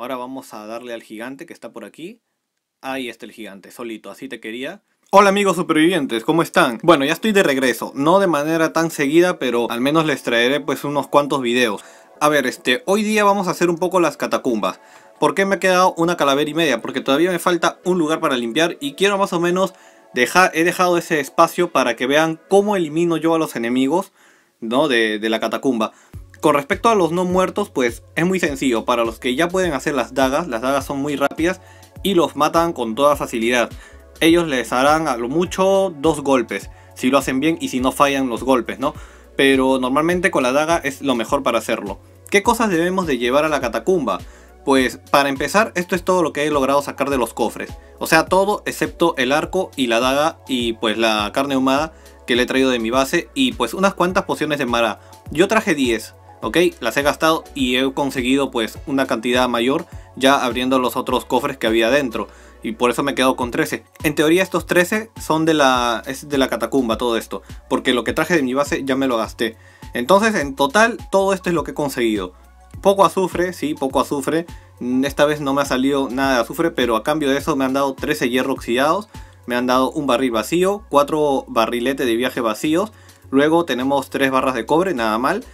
Ahora vamos a darle al gigante que está por aquí. Ahí está el gigante, solito, así te quería. Hola amigos supervivientes, ¿cómo están? Bueno, ya estoy de regreso, no de manera tan seguida, pero al menos les traeré pues unos cuantos videos. A ver, hoy día vamos a hacer un poco las catacumbas. ¿Por qué me ha quedado una calavera y media? Porque todavía me falta un lugar para limpiar y quiero más o menos he dejado ese espacio para que vean cómo elimino yo a los enemigos, ¿no? de la catacumba. Con respecto a los no muertos, pues es muy sencillo. Para los que ya pueden hacer las dagas son muy rápidas y los matan con toda facilidad. Ellos les harán a lo mucho 2 golpes, si lo hacen bien y si no fallan los golpes, ¿no? Pero normalmente con la daga es lo mejor para hacerlo. ¿Qué cosas debemos de llevar a la catacumba? Pues para empezar, esto es todo lo que he logrado sacar de los cofres. O sea, todo excepto el arco y la daga y pues la carne ahumada que le he traído de mi base. Y pues unas cuantas pociones de mara. Yo traje 10, ¿ok? Las he gastado y he conseguido pues una cantidad mayor ya abriendo los otros cofres que había adentro. Y por eso me he quedado con 13. En teoría estos 13 son es de la catacumba todo esto. Porque lo que traje de mi base ya me lo gasté. Entonces en total todo esto es lo que he conseguido. Poco azufre, sí, poco azufre. Esta vez no me ha salido nada de azufre, pero a cambio de eso me han dado 13 hierro oxidados. Me han dado un barril vacío, 4 barriletes de viaje vacíos. Luego tenemos 3 barras de cobre, nada mal.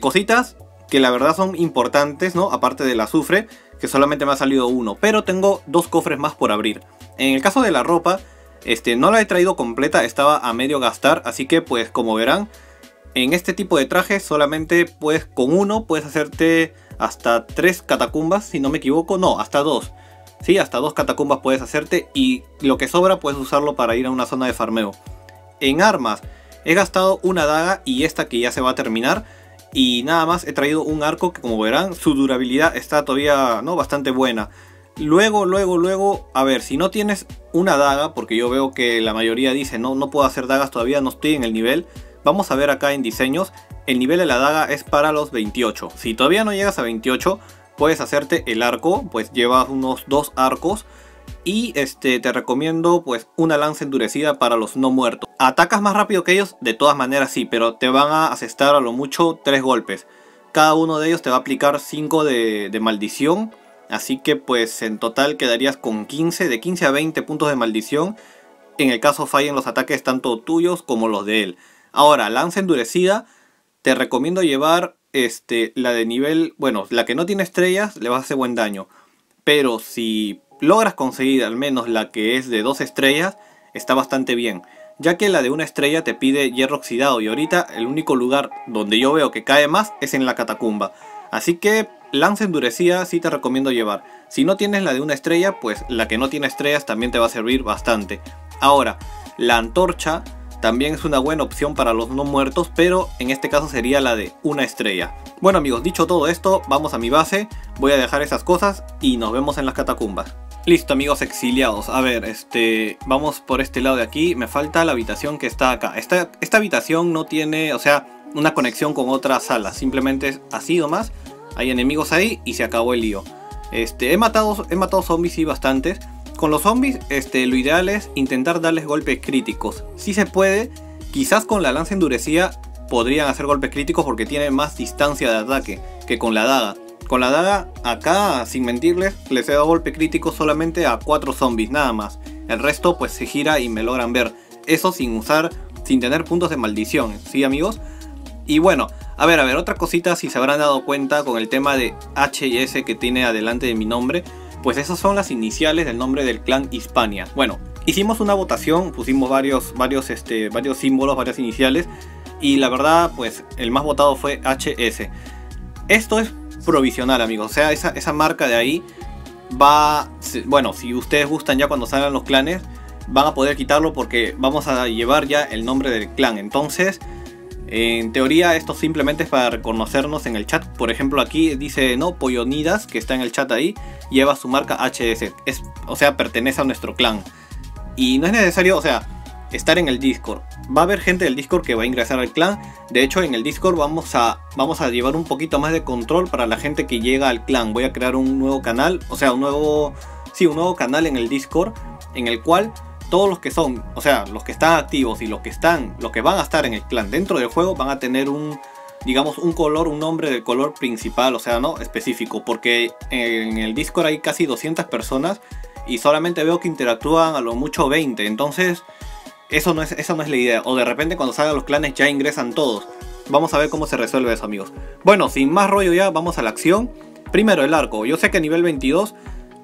Cositas que la verdad son importantes, ¿no? Aparte del azufre, que solamente me ha salido uno. Pero tengo 2 cofres más por abrir. En el caso de la ropa, no la he traído completa, estaba a medio gastar. Así que pues como verán, en este tipo de trajes solamente pues con uno puedes hacerte hasta 3 catacumbas, si no me equivoco. No, hasta 2. Sí, hasta 2 catacumbas puedes hacerte y lo que sobra puedes usarlo para ir a una zona de farmeo. En armas, he gastado una daga y esta que ya se va a terminar. Y nada más he traído un arco que como verán su durabilidad está todavía, ¿no?, bastante buena. Luego, a ver, si no tienes una daga, porque yo veo que la mayoría dice no puedo hacer dagas todavía, no estoy en el nivel. Vamos a ver acá en diseños, el nivel de la daga es para los 28. Si todavía no llegas a 28, puedes hacerte el arco, pues llevas unos 2 arcos. Y te recomiendo pues una lanza endurecida para los no muertos. Atacas más rápido que ellos, de todas maneras sí, pero te van a asestar a lo mucho 3 golpes. Cada uno de ellos te va a aplicar 5 de maldición. Así que pues en total quedarías con 15, de 15 a 20 puntos de maldición. En el caso fallen los ataques tanto tuyos como los de él. Ahora, lanza endurecida, te recomiendo llevar la de nivel, bueno, la que no tiene estrellas le vas a hacer buen daño. Pero si logras conseguir al menos la que es de 2 estrellas, está bastante bien. Ya que la de 1 estrella te pide hierro oxidado y ahorita el único lugar donde yo veo que cae más es en la catacumba. Así que lanza endurecida sí te recomiendo llevar. Si no tienes la de 1 estrella, pues la que no tiene estrellas también te va a servir bastante. Ahora, la antorcha también es una buena opción para los no muertos, pero en este caso sería la de 1 estrella. Bueno amigos, dicho todo esto, vamos a mi base, voy a dejar esas cosas y nos vemos en las catacumbas. Listo amigos exiliados, a ver, vamos por este lado de aquí, me falta la habitación que está acá. Esta habitación no tiene, o sea, una conexión con otra sala, simplemente es así nomás, hay enemigos ahí y se acabó el lío. He matado zombies y sí, bastantes. Con los zombies lo ideal es intentar darles golpes críticos. Si se puede, quizás con la lanza endurecida podrían hacer golpes críticos porque tienen más distancia de ataque que con la daga. Con la daga acá, sin mentirles, les he dado golpe crítico solamente a 4 zombies nada más. El resto pues se gira y me logran ver. Eso sin tener puntos de maldición, ¿sí amigos? Y bueno, a ver, otra cosita, si se habrán dado cuenta con el tema de HIS que tiene adelante de mi nombre. Pues esas son las iniciales del nombre del clan Hispania. Bueno, hicimos una votación, pusimos varios símbolos, varias iniciales. Y la verdad, pues el más votado fue HS. Esto es provisional, amigos. O sea, esa marca de ahí va... Bueno, si ustedes gustan ya cuando salgan los clanes, van a poder quitarlo porque vamos a llevar ya el nombre del clan. Entonces, en teoría, esto simplemente es para reconocernos en el chat. Por ejemplo, aquí dice, ¿no?, Pollonidas, que está en el chat ahí, lleva su marca HS. O sea, pertenece a nuestro clan. Y no es necesario, o sea, estar en el Discord. Va a haber gente del Discord que va a ingresar al clan. De hecho, en el Discord vamos a llevar un poquito más de control para la gente que llega al clan. Voy a crear un nuevo canal, o sea, un nuevo canal en el Discord, en el cual todos los que son, o sea, los que están activos y los que van a estar en el clan dentro del juego van a tener digamos, un color, un nombre del color principal, o sea, no específico, porque en el Discord hay casi 200 personas y solamente veo que interactúan a lo mucho 20, entonces esa no es la idea. O de repente cuando salgan los clanes ya ingresan todos. Vamos a ver cómo se resuelve eso, amigos. Bueno, sin más rollo ya, vamos a la acción. Primero, el arco. Yo sé que a nivel 22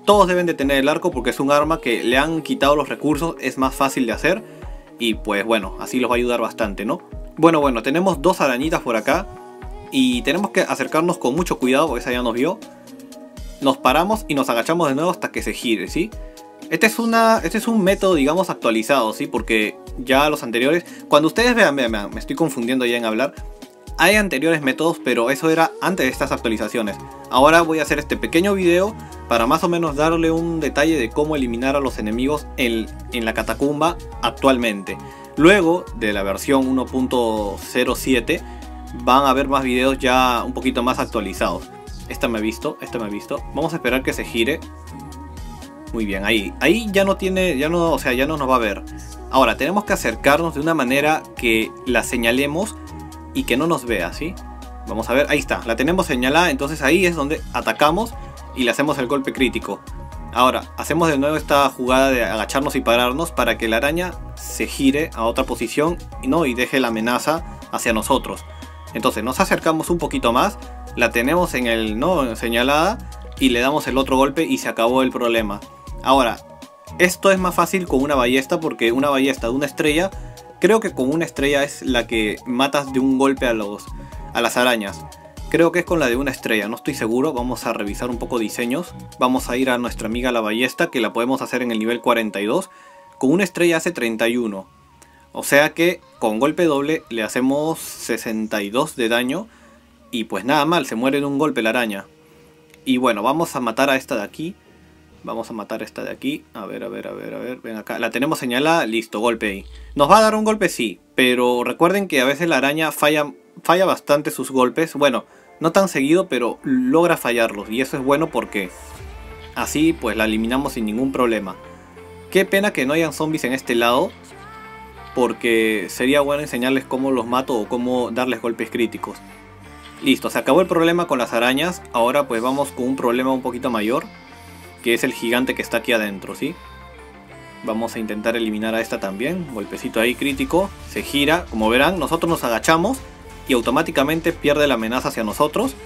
todos deben de tener el arco porque es un arma que le han quitado los recursos, es más fácil de hacer. Y pues bueno, así los va a ayudar bastante, ¿no? Bueno, tenemos dos arañitas por acá y tenemos que acercarnos con mucho cuidado porque esa ya nos vio. Nos paramos y nos agachamos de nuevo hasta que se gire, ¿sí? Este es un método, digamos, actualizado, ¿sí? Porque ya los anteriores, cuando ustedes vean, me estoy confundiendo ya en hablar. Hay anteriores métodos, pero eso era antes de estas actualizaciones. Ahora voy a hacer este pequeño video para más o menos darle un detalle de cómo eliminar a los enemigos en la catacumba actualmente. Luego de la versión 1.07 van a haber más videos ya un poquito más actualizados. Esta me he visto. Vamos a esperar que se gire. Muy bien, ahí ya no tiene, o sea, ya no nos va a ver. Ahora tenemos que acercarnos de una manera que la señalemos y que no nos vea, ¿sí? Vamos a ver, ahí está, la tenemos señalada, entonces ahí es donde atacamos y le hacemos el golpe crítico. Ahora, hacemos de nuevo esta jugada de agacharnos y pararnos para que la araña se gire a otra posición, ¿no? Y deje la amenaza hacia nosotros. Entonces nos acercamos un poquito más, la tenemos en el señalada y le damos el otro golpe y se acabó el problema. Ahora, esto es más fácil con una ballesta porque una ballesta de una estrella... Creo que con una estrella es la que matas de un golpe a las arañas. Creo que es con la de una estrella, no estoy seguro. Vamos a revisar un poco diseños. Vamos a ir a nuestra amiga la ballesta, que la podemos hacer en el nivel 42. Con una estrella hace 31. O sea que con golpe doble le hacemos 62 de daño. Y pues nada mal, se muere de un golpe la araña. Y bueno, vamos a matar a esta de aquí. Vamos a matar a esta de aquí. A ver. Ven acá. La tenemos señalada. Listo, golpe ahí. ¿Nos va a dar un golpe? Sí. Pero recuerden que a veces la araña falla bastante sus golpes. Bueno, no tan seguido, pero logra fallarlos. Y eso es bueno porque así pues la eliminamos sin ningún problema. Qué pena que no hayan zombies en este lado, porque sería bueno enseñarles cómo los mato o cómo darles golpes críticos. Listo, se acabó el problema con las arañas. Ahora pues vamos con un problema un poquito mayor, que es el gigante que está aquí adentro, ¿sí? Vamos a intentar eliminar a esta también. Golpecito ahí crítico. Se gira. Como verán, nosotros nos agachamos y automáticamente pierde la amenaza hacia nosotros.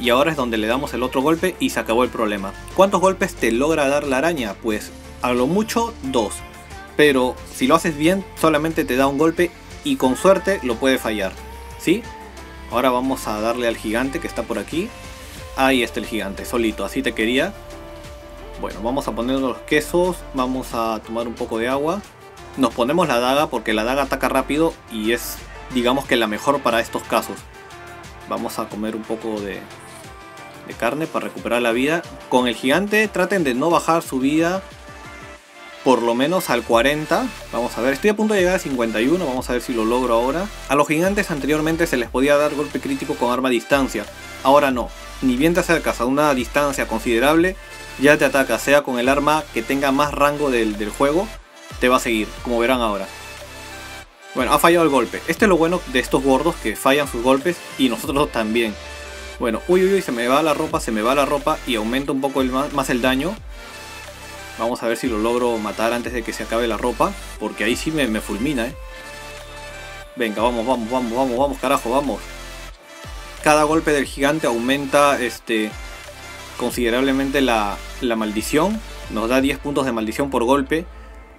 Y ahora es donde le damos el otro golpe y se acabó el problema. ¿Cuántos golpes te logra dar la araña? Pues a lo mucho 2. Pero si lo haces bien, solamente te da un golpe y con suerte lo puede fallar, ¿sí? Ahora vamos a darle al gigante que está por aquí. Ahí está el gigante, solito. Así te quería. Bueno, vamos a ponernos los quesos, vamos a tomar un poco de agua. Nos ponemos la daga porque la daga ataca rápido y es, digamos, que la mejor para estos casos. Vamos a comer un poco de carne para recuperar la vida. Con el gigante traten de no bajar su vida por lo menos al 40. Vamos a ver, estoy a punto de llegar a 51, vamos a ver si lo logro ahora. A los gigantes anteriormente se les podía dar golpe crítico con arma a distancia. Ahora no, ni bien te acercas a una distancia considerable, ya te ataca, sea con el arma que tenga más rango del juego, te va a seguir, como verán ahora. Bueno, ha fallado el golpe. Este es lo bueno de estos gordos, que fallan sus golpes y nosotros también. Bueno, uy, se me va la ropa y aumenta un poco más el daño. Vamos a ver si lo logro matar antes de que se acabe la ropa, porque ahí sí me fulmina, Venga, vamos, carajo, vamos. Cada golpe del gigante aumenta considerablemente la maldición. Nos da 10 puntos de maldición por golpe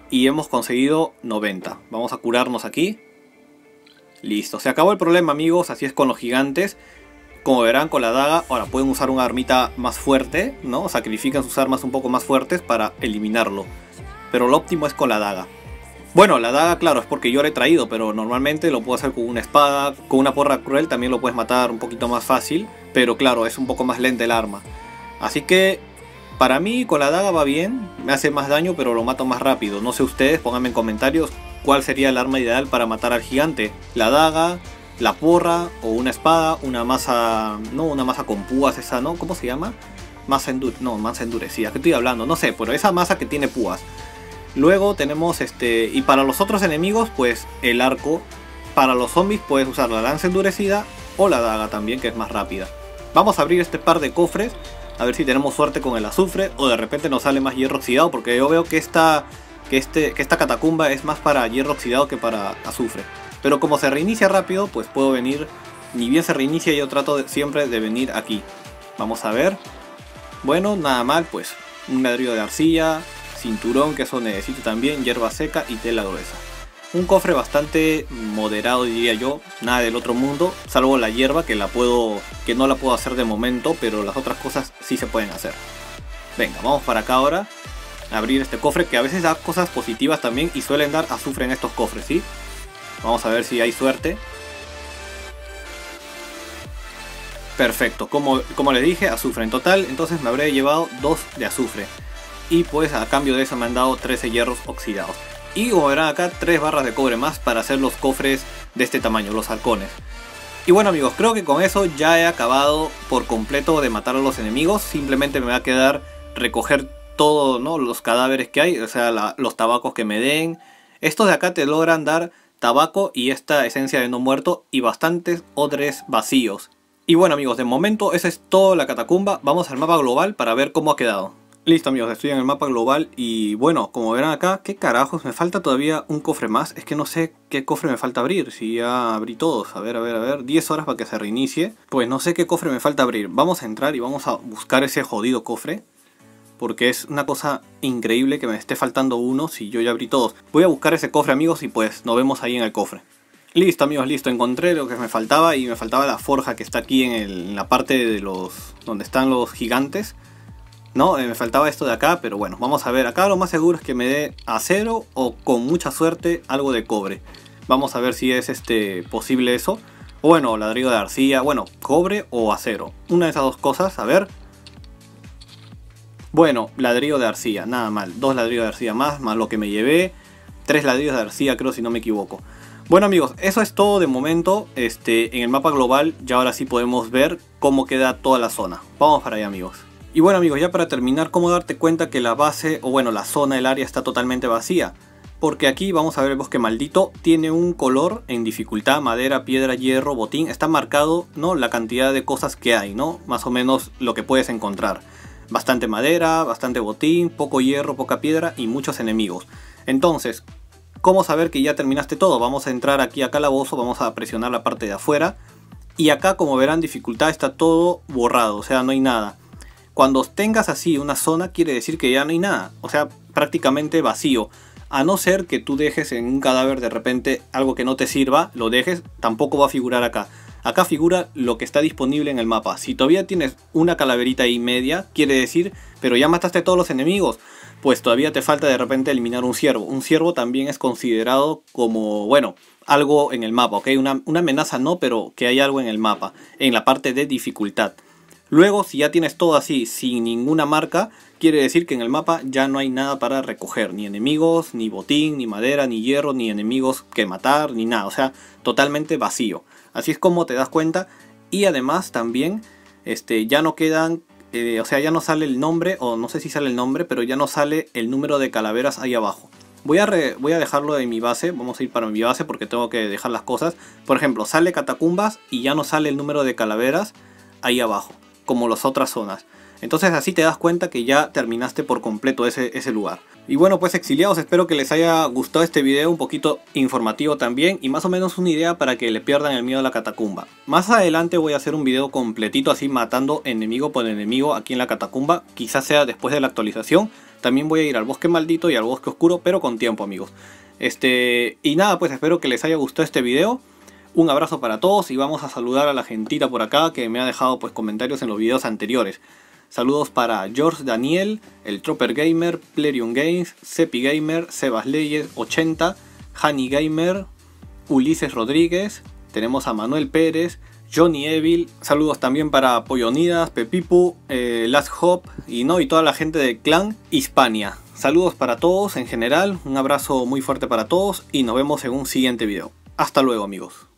y hemos conseguido 90. Vamos a curarnos aquí. Listo, se acabó el problema, amigos. Así es con los gigantes. Como verán, con la daga ahora pueden usar una armita más fuerte, ¿no? Sacrifican sus armas un poco más fuertes para eliminarlo, pero lo óptimo es con la daga. Bueno, la daga, claro, es porque yo la he traído, pero normalmente lo puedo hacer con una espada, con una porra cruel también lo puedes matar un poquito más fácil, pero claro, es un poco más lenta el arma. Así que para mí con la daga va bien, me hace más daño pero lo mato más rápido. No sé ustedes, pónganme en comentarios cuál sería el arma ideal para matar al gigante. La daga, la porra o una espada, una masa, no, una masa con púas esa, ¿no? ¿Cómo se llama? Masa endurecida, ¿qué estoy hablando? No sé, pero esa masa que tiene púas. Luego tenemos y para los otros enemigos pues el arco. Para los zombies puedes usar la lanza endurecida o la daga también, que es más rápida. Vamos a abrir este par de cofres, a ver si tenemos suerte con el azufre o de repente nos sale más hierro oxidado, porque yo veo que esta catacumba es más para hierro oxidado que para azufre. Pero como se reinicia rápido, pues puedo venir, ni bien se reinicia yo trato siempre de venir aquí. Vamos a ver, bueno, nada mal, pues un ladrillo de arcilla, cinturón, que eso necesito también, hierba seca y tela gruesa. Un cofre bastante moderado, diría yo, nada del otro mundo, salvo la hierba que no la puedo hacer de momento, pero las otras cosas sí se pueden hacer. Venga, vamos para acá ahora, a abrir este cofre que a veces da cosas positivas también y suelen dar azufre en estos cofres, ¿sí? Vamos a ver si hay suerte. Perfecto, como les dije, azufre en total, entonces me habré llevado 2 de azufre. Y pues a cambio de eso me han dado 13 hierros oxidados. Y como verán acá, 3 barras de cobre más para hacer los cofres de este tamaño, los arcones. Y bueno amigos, creo que con eso ya he acabado por completo de matar a los enemigos. Simplemente me va a quedar recoger todos, ¿no?, los cadáveres que hay, o sea, los tabacos que me den. Estos de acá te logran dar tabaco y esta esencia de no muerto y bastantes odres vacíos. Y bueno amigos, de momento esa es toda la catacumba. Vamos al mapa global para ver cómo ha quedado. Listo amigos, estoy en el mapa global y bueno, como verán acá, ¿qué carajos? Me falta todavía un cofre más, es que no sé qué cofre me falta abrir, si ya abrí todos, a ver, 10 horas para que se reinicie, pues no sé qué cofre me falta abrir. Vamos a entrar y vamos a buscar ese jodido cofre, porque es una cosa increíble que me esté faltando uno si yo ya abrí todos. Voy a buscar ese cofre amigos y pues nos vemos ahí en el cofre. Listo amigos, listo, encontré lo que me faltaba y me faltaba la forja que está aquí en la parte de donde están los gigantes. No, me faltaba esto de acá, pero bueno, vamos a ver. Acá lo más seguro es que me dé acero o con mucha suerte algo de cobre. Vamos a ver si es posible eso. O bueno, ladrillo de arcilla, bueno, cobre o acero. Una de esas dos cosas, a ver. Bueno, ladrillo de arcilla, nada mal. 2 ladrillos de arcilla más lo que me llevé. 3 ladrillos de arcilla, creo, si no me equivoco. Bueno amigos, eso es todo de momento. En el mapa global ya ahora sí podemos ver cómo queda toda la zona. Vamos para allá amigos. Y bueno amigos, ya para terminar, cómo darte cuenta que la base, o bueno, la zona, el área está totalmente vacía. Porque aquí vamos a ver el bosque maldito, tiene un color en dificultad, madera, piedra, hierro, botín. Está marcado, ¿no?, la cantidad de cosas que hay, ¿no?, más o menos lo que puedes encontrar. Bastante madera, bastante botín, poco hierro, poca piedra y muchos enemigos. Entonces, ¿cómo saber que ya terminaste todo? Vamos a entrar aquí a calabozo, vamos a presionar la parte de afuera. Y acá, como verán, dificultad, está todo borrado, o sea, no hay nada. Cuando tengas así una zona quiere decir que ya no hay nada, o sea, prácticamente vacío. A no ser que tú dejes en un cadáver de repente algo que no te sirva, lo dejes, tampoco va a figurar acá. Acá figura lo que está disponible en el mapa. Si todavía tienes una calaverita y media, quiere decir, pero ya mataste a todos los enemigos, pues todavía te falta de repente eliminar un ciervo. Un ciervo también es considerado como, bueno, algo en el mapa, ¿ok? Una amenaza no, pero que hay algo en el mapa, en la parte de dificultad. Luego, si ya tienes todo así, sin ninguna marca, quiere decir que en el mapa ya no hay nada para recoger. Ni enemigos, ni botín, ni madera, ni hierro, ni enemigos que matar, ni nada. O sea, totalmente vacío. Así es como te das cuenta. Y además también, ya no quedan, o sea, ya no sale el nombre, o no sé si sale el nombre, pero ya no sale el número de calaveras ahí abajo. Voy a dejarlo de mi base, vamos a ir para mi base porque tengo que dejar las cosas. Por ejemplo, sale catacumbas y ya no sale el número de calaveras ahí abajo, como las otras zonas. Entonces así te das cuenta que ya terminaste por completo ese lugar. Y bueno pues exiliados, espero que les haya gustado este video, un poquito informativo también y más o menos una idea para que le pierdan el miedo a la catacumba. Más adelante voy a hacer un video completito así matando enemigo por enemigo aquí en la catacumba, quizás sea después de la actualización. También voy a ir al bosque maldito y al bosque oscuro, pero con tiempo amigos. Y nada pues, espero que les haya gustado este video. Un abrazo para todos y vamos a saludar a la gentita por acá que me ha dejado pues comentarios en los videos anteriores. Saludos para George Daniel, el Tropper Gamer, Plerium Games, SepiGamer, Sebas Leyes 80, Hani Gamer, Ulises Rodríguez, tenemos a Manuel Pérez, Johnny Evil. Saludos también para Pollonidas, Pepipu, Last Hop y toda la gente del clan Hispania. Saludos para todos en general, un abrazo muy fuerte para todos y nos vemos en un siguiente video. Hasta luego amigos.